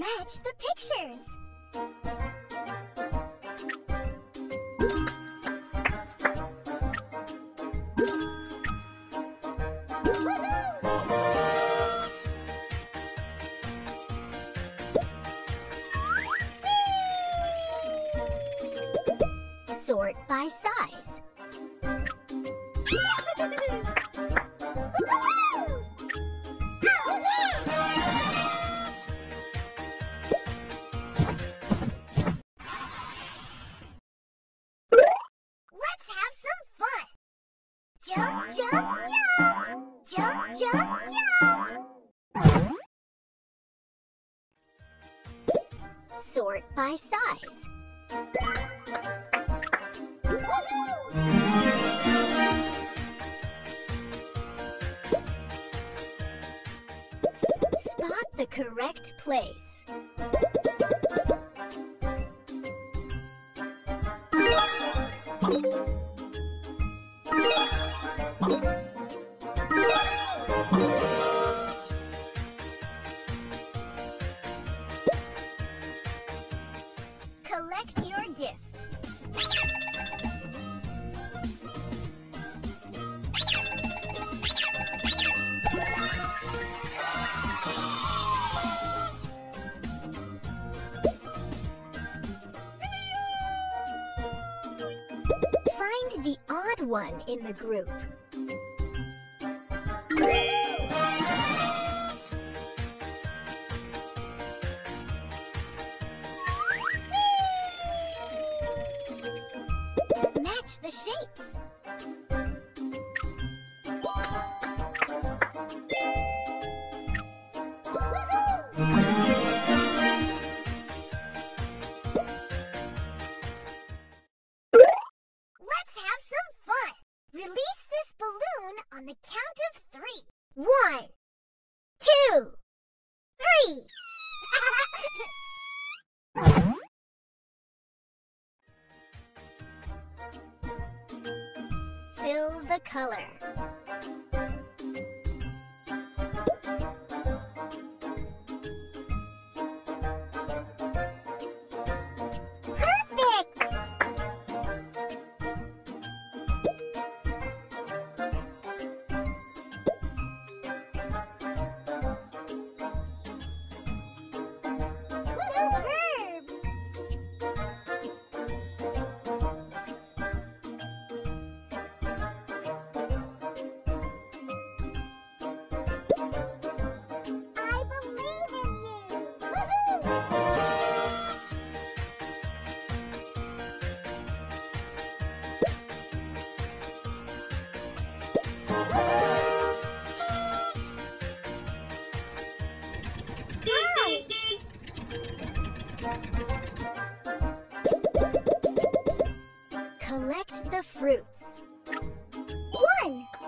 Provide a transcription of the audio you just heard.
match the pictures. Woohoo! Sort by size. Sort by size. Spot the correct place. Collect your gift. Find the odd one in the group. The shapes. Let's have some fun. Release this balloon on the count of 3. 1, 2, 3. Fill the color. Perfect! Superb! Collect the fruits. 1